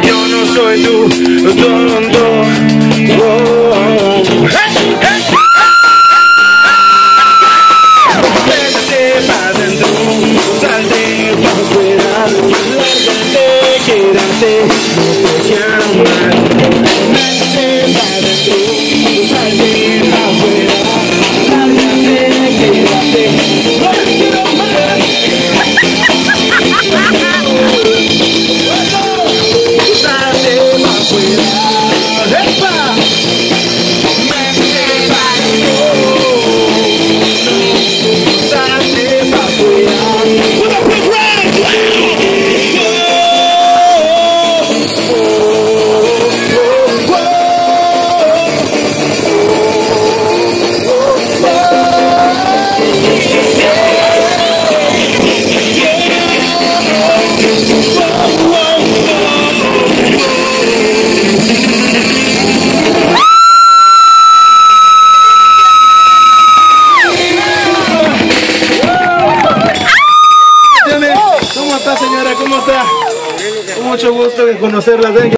Yo no soy tu tonto.